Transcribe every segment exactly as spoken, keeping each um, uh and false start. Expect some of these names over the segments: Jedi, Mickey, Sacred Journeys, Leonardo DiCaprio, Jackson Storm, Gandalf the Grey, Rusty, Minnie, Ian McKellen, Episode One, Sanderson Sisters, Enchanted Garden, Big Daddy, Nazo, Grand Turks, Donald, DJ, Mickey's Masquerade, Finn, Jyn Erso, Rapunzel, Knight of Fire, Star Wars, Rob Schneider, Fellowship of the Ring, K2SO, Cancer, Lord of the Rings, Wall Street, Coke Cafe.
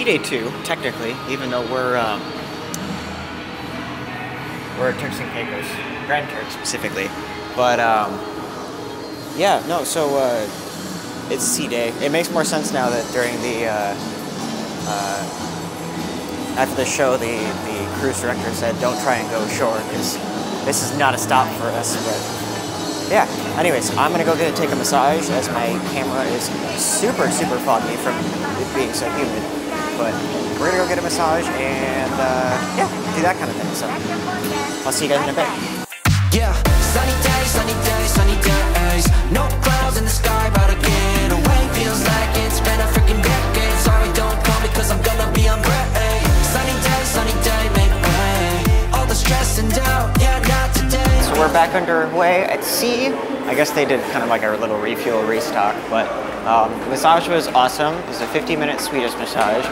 C Day two, technically, even though we're um, we're at Turks and Caicos, Grand Turks specifically. But um, yeah, no. So uh, it's C Day. It makes more sense now that during the uh, uh, after the show, the the cruise director said, "Don't try and go ashore because this is not a stop for us." But yeah, anyways, I'm gonna go get a take a massage as my camera is super, super foggy from it being so humid. But we're gonna go get a massage and uh, yeah, do that kind of thing. So I'll see you guys in a bit. Yeah, sunny day, sunny day, sunny days. No clouds in the sky, but again, away feels like it's been a freaking decade. Sorry, don't come because I'm gonna be on great. Sunny day, sunny day, make way. All the stress and doubt, yeah, not today. So we're back underway at sea. I guess they did kind of like a little refuel restock, but um, the massage was awesome. It was a fifty minute Swedish massage.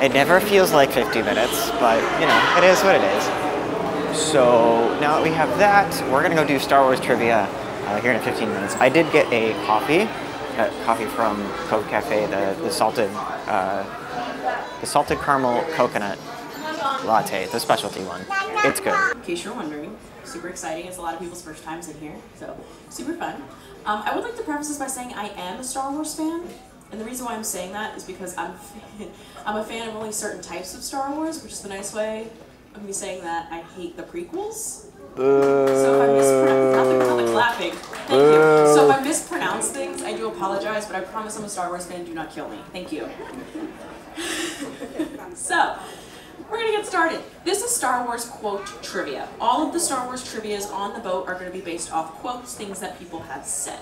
It never feels like fifty minutes, but you know, it is what it is. So now that we have that, we're gonna go do Star Wars trivia uh, here in fifteen minutes. I did get a coffee, a coffee from Coke Cafe, the, the salted, uh, the salted caramel coconut latte, the specialty one. It's good. In case you're wondering, super exciting. It's a lot of people's first times in here, so super fun. Um, I would like to preface this by saying I am a Star Wars fan, and the reason why I'm saying that is because I'm I'm a fan of only certain types of Star Wars, which is the nice way of me saying that I hate the prequels. Uh, so if I mispronounce, nothing, clapping. Thank uh, you. So if I mispronounce things, I do apologize, but I promise I'm a Star Wars fan. Do not kill me. Thank you. So, we're gonna get started. This is Star Wars quote trivia. All of the Star Wars trivias on the boat are gonna be based off quotes, things that people have said.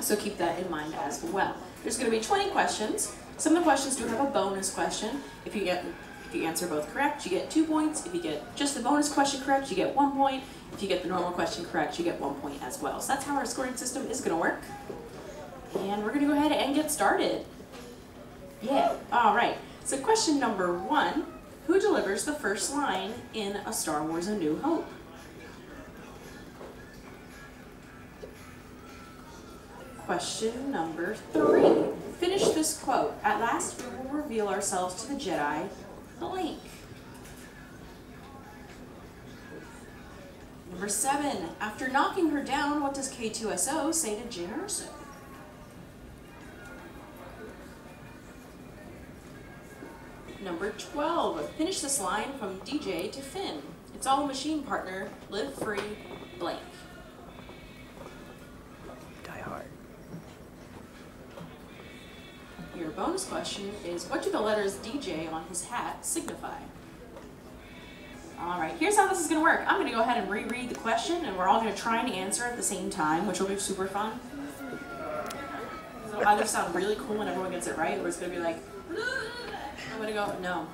So keep that in mind as well. There's gonna be twenty questions. Some of the questions do have a bonus question. If you get, if you answer both correct, you get two points. If you get just the bonus question correct, you get one point. If you get the normal question correct, you get one point as well. So that's how our scoring system is gonna work. And we're gonna go ahead and get started. Yeah, all right. So question number one. Who delivers the first line in A Star Wars A New Hope? Question number three. Finish this quote. At last, we will reveal ourselves to the Jedi, blank. Number seven. After knocking her down, what does K two S O say to Jyn Erso? Number twelve, finish this line from D J to Finn. It's all a machine, partner. Live free, blank. Die hard. Your bonus question is, what do the letters D J on his hat signify? All right, here's how this is gonna work. I'm gonna go ahead and reread the question, and we're all gonna try and answer at the same time, which will be super fun. It'll either sound really cool when everyone gets it right, or it's gonna be like, I'm gonna go, no.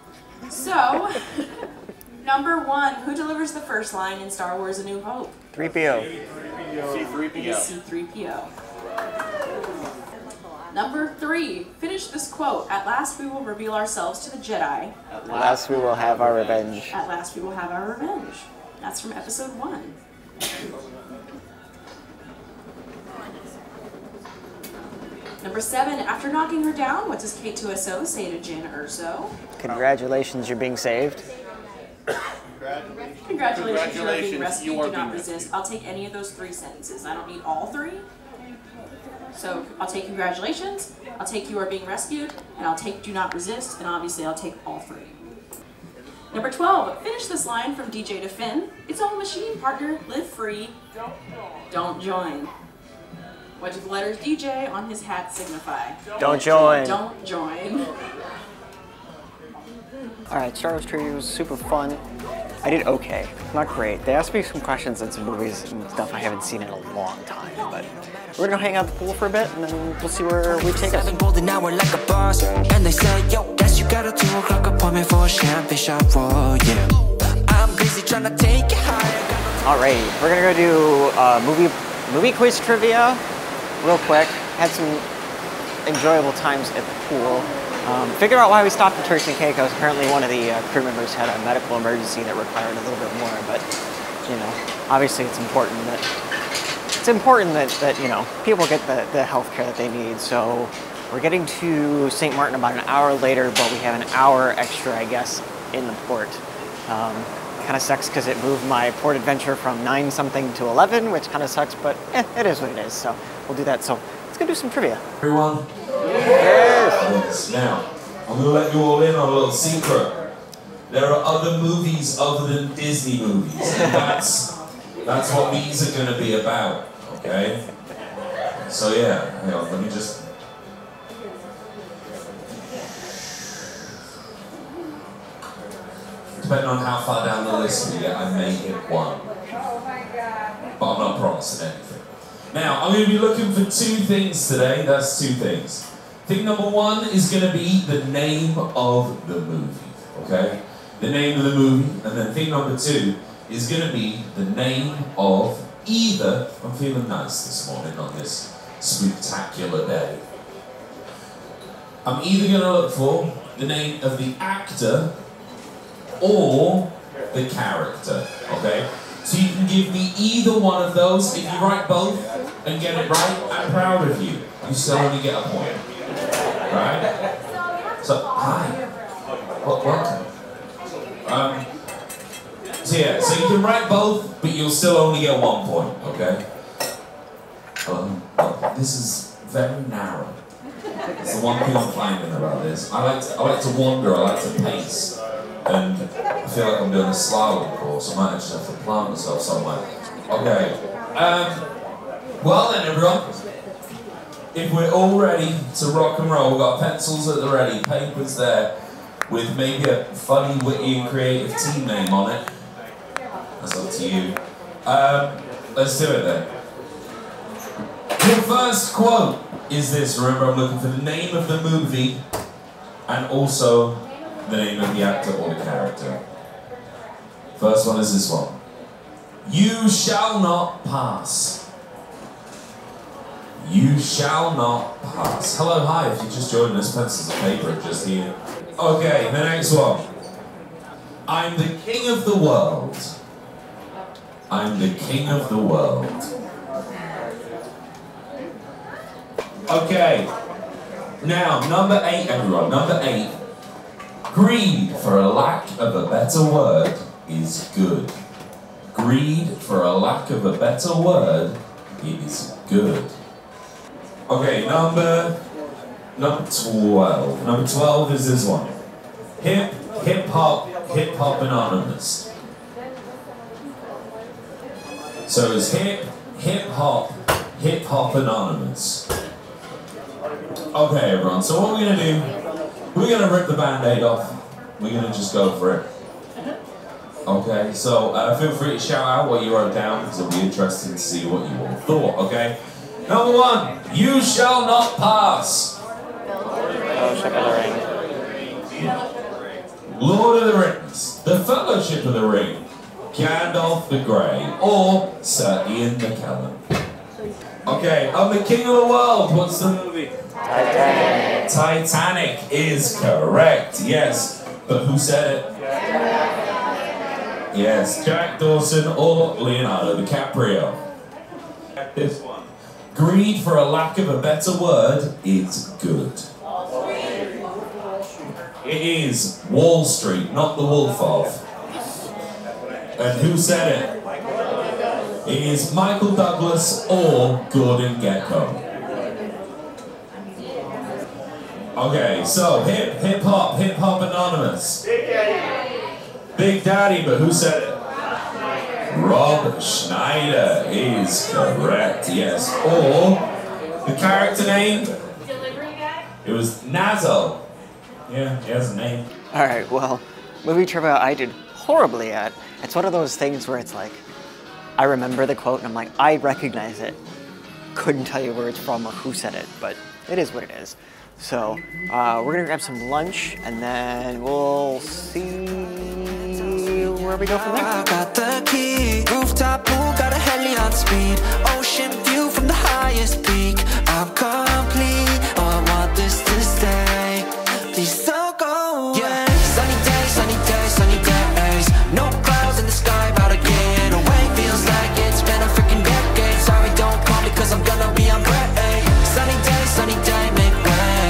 So, number one, who delivers the first line in Star Wars A New Hope? three P O. C three P O. C three P O. Number three, finish this quote. At last we will reveal ourselves to the Jedi. At last we will have our revenge. At last we will have our revenge. That's from Episode One. Number seven, after knocking her down, what does K two S O say to Jyn Erso? Congratulations, you're being saved. Congratulations, Congratulations you're being rescued, you do not resist. Rescued. I'll take any of those three sentences. I don't need all three. So I'll take congratulations, I'll take you are being rescued, and I'll take do not resist, and obviously I'll take all three. Number twelve, finish this line from D J to Finn. It's all machine, partner, live free, don't join. Don't join. What do the letters D J on his hat signify? Don't join. Don't join. Alright, Star Wars trivia was super fun. I did okay. Not great. They asked me some questions and some movies and stuff I haven't seen in a long time, but we're gonna hang out at the pool for a bit and then we'll see where we take us. And they say, yo, guess you got a two o'clock appointment for a champagne shot roll, yeah. I'm busy trying to take it higher. Alright, we're gonna go do uh, movie movie quiz trivia. Real quick, had some enjoyable times at the pool. Um, figured out why we stopped at Turks and Caicos. Apparently one of the uh, crew members had a medical emergency that required a little bit more, but you know, obviously it's important that, it's important that, that you know, people get the, the health care that they need, so We're getting to Saint Martin about an hour later, but we have an hour extra, I guess, in the port. Um, kind of sucks because it moved my port adventure from nine something to eleven, which kind of sucks, but eh, it is what it is, so we'll do that. So let's go do some trivia. Everyone? Yes! Now, I'm going to let you all in on a little secret. There are other movies other than Disney movies, and that's, that's what these are going to be about, okay? So yeah, hang on, let me just... Depending on how far down the list we get, I may hit one. Oh my God. But I'm not promising anything. Now, I'm going to be looking for two things today. That's two things. Thing number one is going to be the name of the movie, okay? The name of the movie. And then thing number two is going to be the name of either... I'm feeling nice this morning on this spectacular day. I'm either going to look for the name of the actor or the character, okay? So you can give me either one of those. If you write both and get it right, I'm proud of you. You still only get a point, right? So, hi. What, what? Um, so yeah, so you can write both, but you'll still only get one point, okay? Um, this is very narrow. It's the one thing I'm finding about this. I like to, I like to wander, I like to pace. And I feel like I'm doing a slalom course. I might actually have to plant myself somewhere. Okay. Um, well then, everyone. If we're all ready to rock and roll, we've got pencils at the ready, papers there, with maybe a funny, witty, and creative team name on it. That's up to you. Um, let's do it then. The first quote is this. Remember, I'm looking for the name of the movie, and also the name of the actor or the character. First one is this one. You shall not pass. You shall not pass. Hello, hi, if you just joined us, pencils and paper just here. Okay, the next one. I'm the king of the world. I'm the king of the world. Okay. Now, number eight, everyone, number eight. Greed, for a lack of a better word, is good. Greed, for a lack of a better word, is good. Okay, number, number twelve. Number twelve is this one. Hip, hip hop, hip hop anonymous. So it's hip, hip hop, hip hop anonymous. Okay, everyone, so what we're gonna do, we're going to rip the band-aid off. We're going to just go for it. Okay, so uh, feel free to shout out what you wrote down, because it'll be interesting to see what you all thought, okay? Number one, you shall not pass. Fellowship of the Ring. Lord of the Rings, the Fellowship of the Ring, Gandalf the Grey, or Sir Ian McKellen. Okay, I'm the king of the world. What's the movie? Titanic. Titanic is correct, yes. But who said it? Yes, Jack Dawson or Leonardo DiCaprio. This one. Greed, for a lack of a better word, is good. It is Wall Street, not the Wolf of. And who said it? It is Michael Douglas or Gordon Gekko. Okay, so hip, hip hop, hip hop anonymous. Big Daddy. Big Daddy, but who said it? Rob Schneider is correct, yes. Or the character name? Delivery guy? It was Nazo. Yeah, he has a name. All right, well, movie trivia I did horribly at. It's one of those things where it's like, I remember the quote and I'm like, I recognize it. Couldn't tell you where it's from or who said it, but it is what it is. So uh, we're gonna grab some lunch and then we'll see where we go from there. I got the key, rooftop pool, got a heli on speed, ocean view from the highest peak. I'm complete, I want this to stay. Please don't go away. Yeah. Sunny day, sunny day, sunny days. No clouds in the sky, about to get away. Feels like it's been a freaking decade. Sorry, don't call me, cause I'm gonna be on great. Sunny day, sunny day, make way.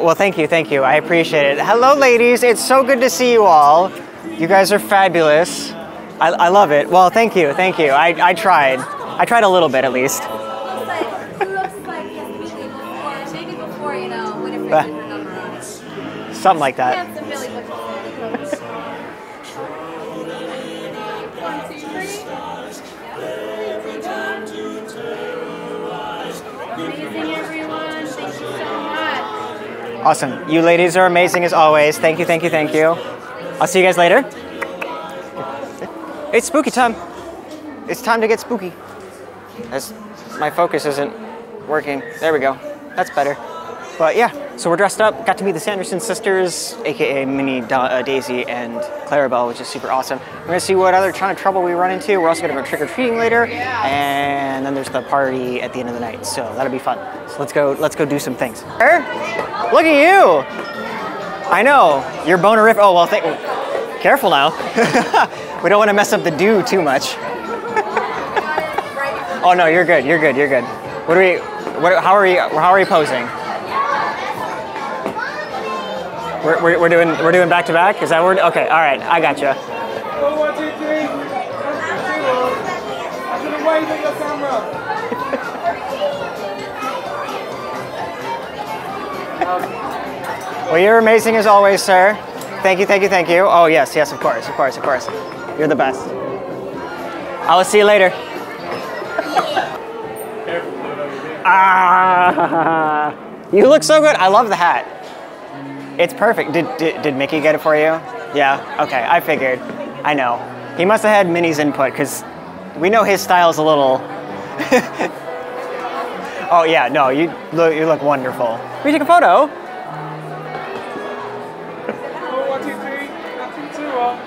Oh, well, thank you, thank you. I appreciate it. Hello, ladies. It's so good to see you all. You guys are fabulous. I, I love it. Well, thank you, thank you. I, I tried. I tried a little bit, at least. Something like that. Awesome. You ladies are amazing as always. Thank you, thank you, thank you. I'll see you guys later. It's spooky time. It's time to get spooky. That's, my focus isn't working. There we go. That's better. But yeah, so we're dressed up. Got to meet the Sanderson Sisters, a k a. Minnie, da uh, Daisy, and Clarabelle, which is super awesome. We're going to see what other kind of trouble we run into. We're also going to go trick-or-treating later. And then there's the party at the end of the night. So that'll be fun. So let's go, let's go do some things. Her? Look at you. I know. You're bonerific. Oh, well, thank you. Careful now. We don't want to mess up the do too much. Oh, no, you're good. You're good. You're good. What are we, what, how are we, how are we posing? We're, we're, we're doing we're doing back to back. Is that word? Okay. All right. I got gotcha. you. Well, you're amazing as always, sir. Thank you. Thank you. Thank you. Oh yes, yes, of course, of course, of course. You're the best. I will see you later. Ah, you look so good. I love the hat. It's perfect. Did, did did Mickey get it for you? Yeah, okay, I figured. I know. He must have had Minnie's input because we know his style's a little... Oh yeah, no, you look, you look wonderful. Can we take a photo? One, two, three, nothing too long.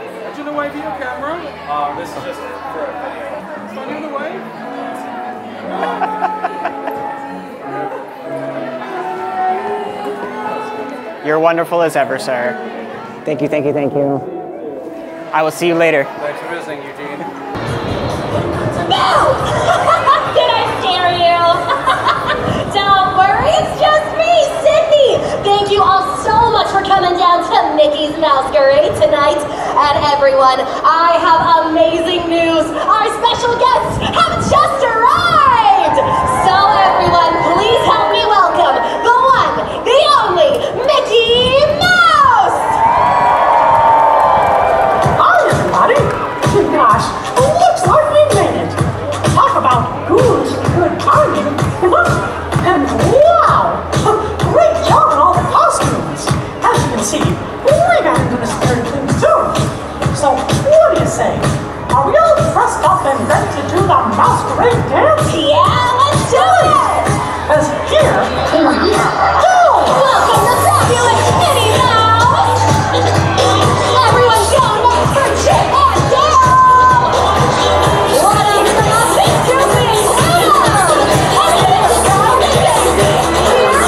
Would you wave your camera? Oh, this is just for a video. Can you wave? You're wonderful as ever, sir. Thank you, thank you, thank you. I will see you later. Thanks for visiting, Eugene. No! Did I scare you? Don't worry, it's just me, Sydney. Thank you all so much for coming down to Mickey's Masquerade tonight. And everyone, I have amazing news. Our special guests have just arrived. So everyone, please help me welcome the one, the only, Mickey Mouse! Hi, everybody. Gosh, looks like we made it. Talk about good, good timing. Look, and wow, great job on all the costumes. As you can see, we got into the spirit of things too. So, what do you say? Are we all dressed up and ready to do the masquerade dance? Yeah, let's do it! As here, we go! Welcome to fabulous Minnie Mouse! Everyone go nuts for Chip and Dale! What a classic to be now! And this is how we get it! Here we go!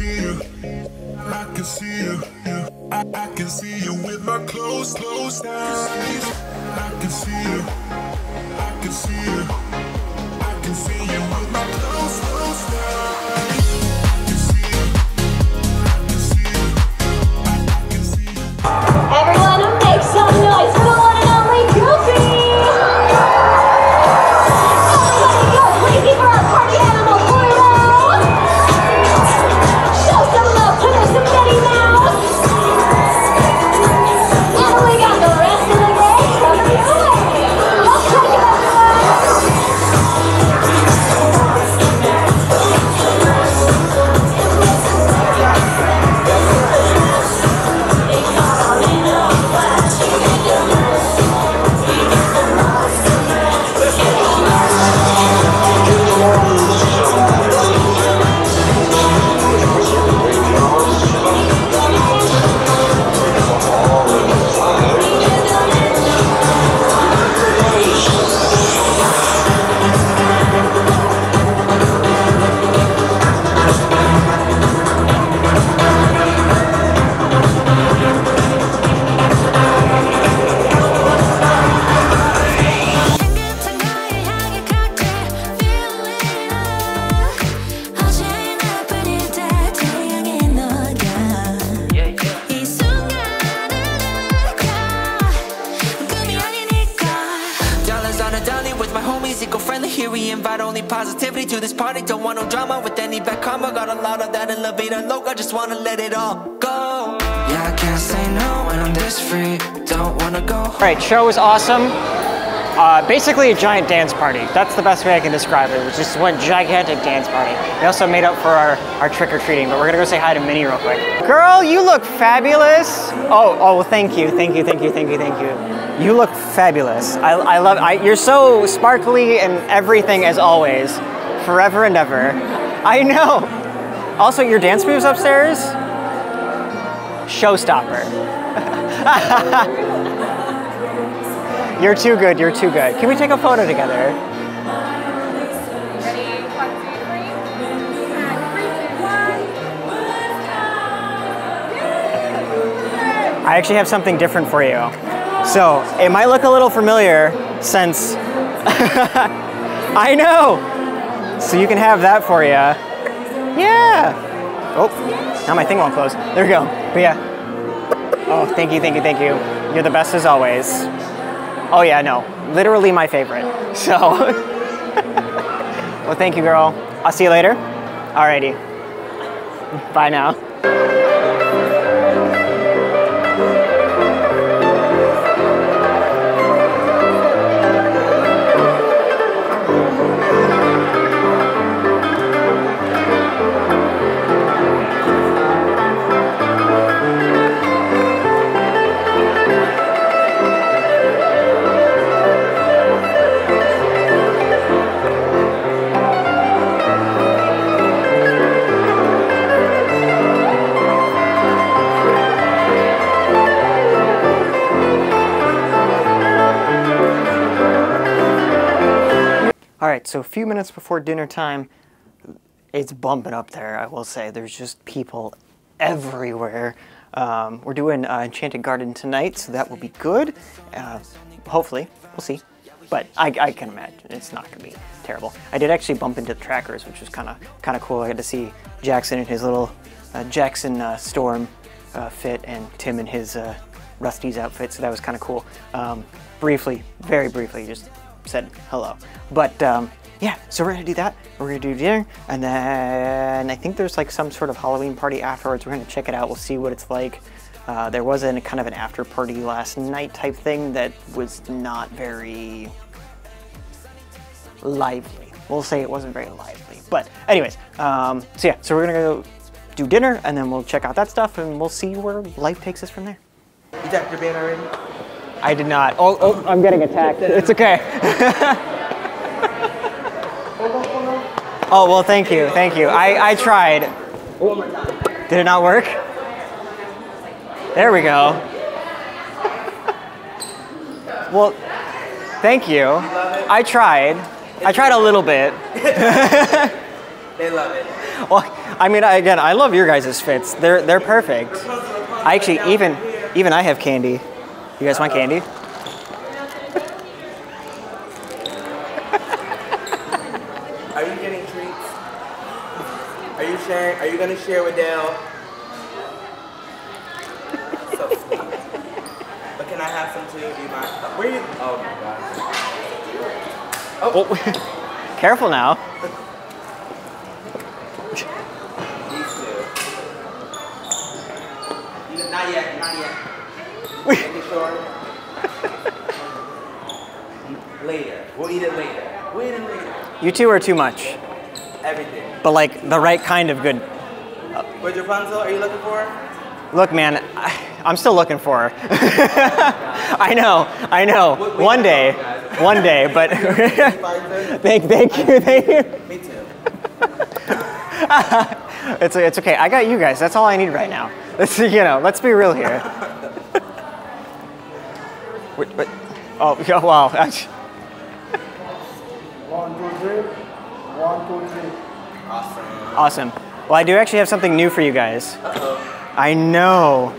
see you. I can see you. I, I can see you with my close, close eyes. I can see you. I can see you. I can see you with my close, close eyes. I can see you. I can see you. I, I can see you. Everyone make some noise for one and only Goofy! Everybody go, please give her a party animal for you! Show some love to the spaghetti now! Now we got the rest of the day coming your way! Let's take it positivity to this party, don't want no drama with any bad karma. Got a lot of that in La Vida Loca, just wanna let it all go. Yeah, I can't say no when I'm this free, don't wanna go. Alright, show was awesome. Uh, basically a giant dance party. That's the best way I can describe it. It was just one gigantic dance party. We also made up for our, our trick-or-treating, but we're gonna go say hi to Minnie real quick. Girl, you look fabulous. Oh, oh, well, thank you, thank you, thank you, thank you, thank you. You look fabulous. I, I love, I, you're so sparkly and everything as always. Forever and ever. I know. Also, your dance moves upstairs? Showstopper. You're too good, you're too good. Can we take a photo together? Ready, one, two, three. I actually have something different for you. So, it might look a little familiar since, I know! So you can have that for you. Yeah! Oh, now my thing won't close. There we go, but yeah. Oh, thank you, thank you, thank you. You're the best as always. Oh yeah, no, literally my favorite, so. Well, thank you, girl. I'll see you later. Alrighty, bye now. So a few minutes before dinner time, it's bumping up there, I will say. There's just people everywhere. Um, we're doing uh, Enchanted Garden tonight, so that will be good. Uh, hopefully, we'll see. But I, I can imagine it's not gonna be terrible. I did actually bump into the Trackers, which was kind of kind of cool. I got to see Jackson in his little uh, Jackson uh, Storm uh, fit and Tim in his uh, Rusty's outfit, so that was kind of cool. Um, briefly, very briefly, just said hello. But um, yeah, so we're gonna do that, we're gonna do dinner, and then I think there's like some sort of Halloween party afterwards. We're gonna check it out, we'll see what it's like. Uh, there was a kind of an after party last night type thing that was not very lively. We'll say it wasn't very lively, but anyways, um, so yeah, so we're gonna go do dinner and then we'll check out that stuff and we'll see where life takes us from there. You tapped your band already? I did not. Oh, oh, I'm getting attacked. It's okay. Oh, well, thank you, thank you. I, I tried. Did it not work? There we go. Well, thank you. I tried. I tried a little bit. They love it. Well, I mean, I, again, I love your guys' fits. They're they're perfect. I actually even even I have candy. You guys want candy? Are you getting treats? Are you sharing? Are you gonna share with Dale? So sweet. But can I have some too? Do you mind? Where are you? Oh my God. Oh. Oh. Careful now. Not yet, not yet. Making sure. Later. We'll eat it later. We'll eat it later. You two are too much. Everything. But like the right kind of good. Where's your Rapunzel? Are you looking for her? Look, man, I, I'm still looking for her. Oh, I know, I know. We, we one day, know, one day, but. thank, thank you, thank you. Me too. It's it's okay. I got you guys. That's all I need right now. Let's you know. Let's be real here. Wait, wait. Oh, yeah, wow. One, two, three. One, two, three. Awesome. Awesome. Well, I do actually have something new for you guys. Uh oh. I know.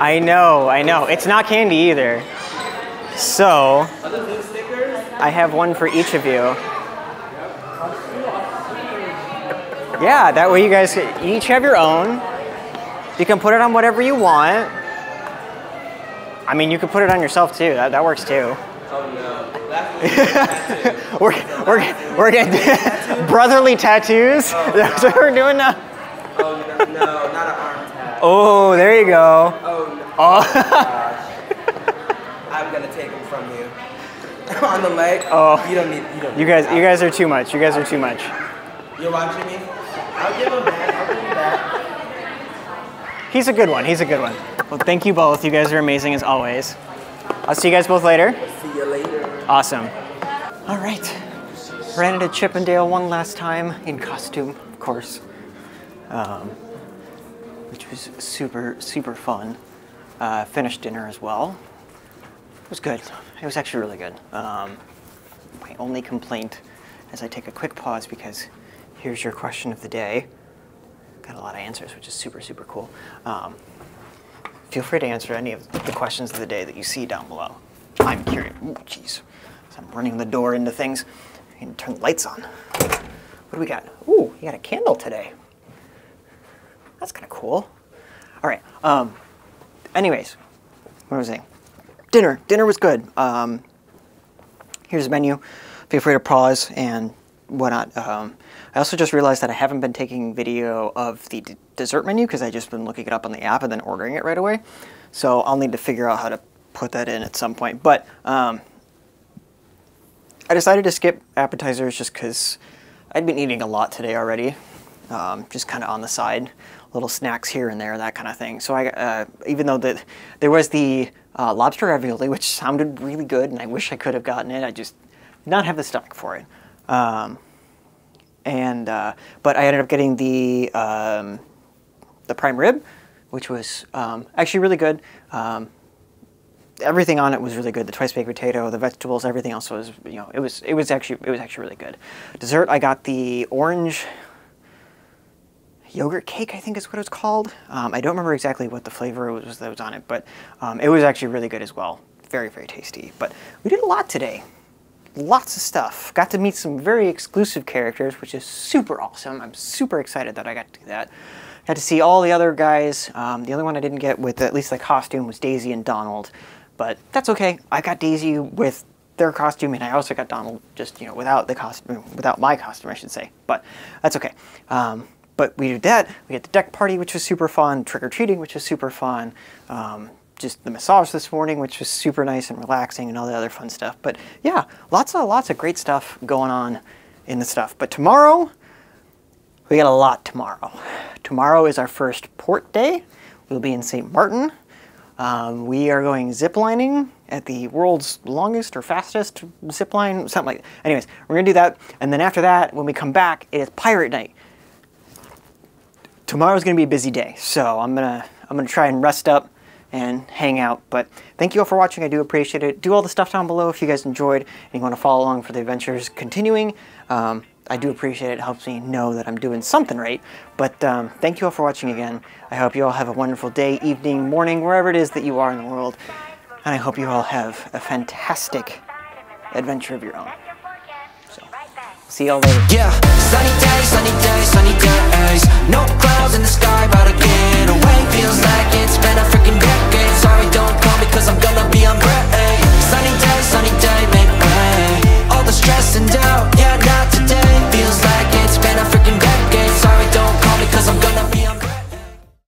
I know. I know. It's not candy either. So. Are those new stickers? I have one for each of you. Yeah, that way you guys each have your own. You can put it on whatever you want. I mean, you can put it on yourself too. That, that works too. Oh no. we're, we're, we're getting brotherly tattoos. Oh, that's what we're doing now. Oh no, no, not an arm tattoo. Oh, there you go. Oh no. Oh. I'm gonna take them from you. On the leg. Oh. You don't need, you don't need you guys, that. You guys are too much. You guys are too much. You're watching me? I'll give him that. I'll give him that. He's a good one. He's a good one. Well, thank you both. You guys are amazing as always. I'll see you guys both later. See you later. Awesome. All right. Ran into Chip and Dale one last time in costume, of course, um, which was super, super fun. Uh, finished dinner as well. It was good. It was actually really good. Um, my only complaint is I take a quick pause because here's your question of the day. Got a lot of answers, which is super, super cool. Um, feel free to answer any of the questions of the day that you see down below. I'm curious. Ooh, jeez. So I'm running the door into things. I need to turn the lights on. What do we got? Ooh, you got a candle today. That's kind of cool. All right. Um, anyways, what was I saying? Dinner. Dinner was good. Um, here's the menu. Feel free to pause and whatnot. Um, I also just realized that I haven't been taking video of the d dessert menu because I've just been looking it up on the app and then ordering it right away. So I'll need to figure out how to put that in at some point. But um, I decided to skip appetizers just because I'd been eating a lot today already. Um, just kind of on the side, little snacks here and there, that kind of thing. So I, uh, even though the, there was the uh, lobster ravioli, which sounded really good and I wish I could have gotten it, I just did not have the stomach for it. Um, and, uh, but I ended up getting the, um, the prime rib, which was, um, actually really good. Um, everything on it was really good. The twice baked potato, the vegetables, everything else was, you know, it was, it was actually, it was actually really good. Dessert, I got the orange yogurt cake, I think is what it was called. Um, I don't remember exactly what the flavor was that was on it, but, um, it was actually really good as well. Very, very tasty, but we did a lot today. Lots of stuff. Got to meet some very exclusive characters, which is super awesome. I'm super excited that I got to do that. Got to see all the other guys. Um, the only one I didn't get with at least the costume was Daisy and Donald, but that's okay. I got Daisy with their costume, and I also got Donald just you know without the costume, without my costume, I should say. But that's okay. Um, but we did that. We had the deck party, which was super fun. Trick or treating, which was super fun. Um, just the massage this morning, which was super nice and relaxing and all the other fun stuff. But yeah, lots of, lots of great stuff going on in the stuff. But tomorrow, we got a lot tomorrow. Tomorrow is our first port day. We'll be in Saint Martin. Um, we are going ziplining at the world's longest or fastest zipline, something like that. Anyways, we're gonna do that. And then after that, when we come back, it is pirate night. Tomorrow's gonna be a busy day. So I'm gonna, I'm gonna try and rest up and hang out. But thank you all for watching. I do appreciate it. Do all the stuff down below if you guys enjoyed and you want to follow along for the adventures continuing. Um, I do appreciate it. It helps me know that I'm doing something right. But um, thank you all for watching again. I hope you all have a wonderful day, evening, morning, wherever it is that you are in the world. And I hope you all have a fantastic adventure of your own. So, see y'all later. Yeah, sunny day, sunny day, sunny days. No clouds in the sky, but I get away. Feels like it.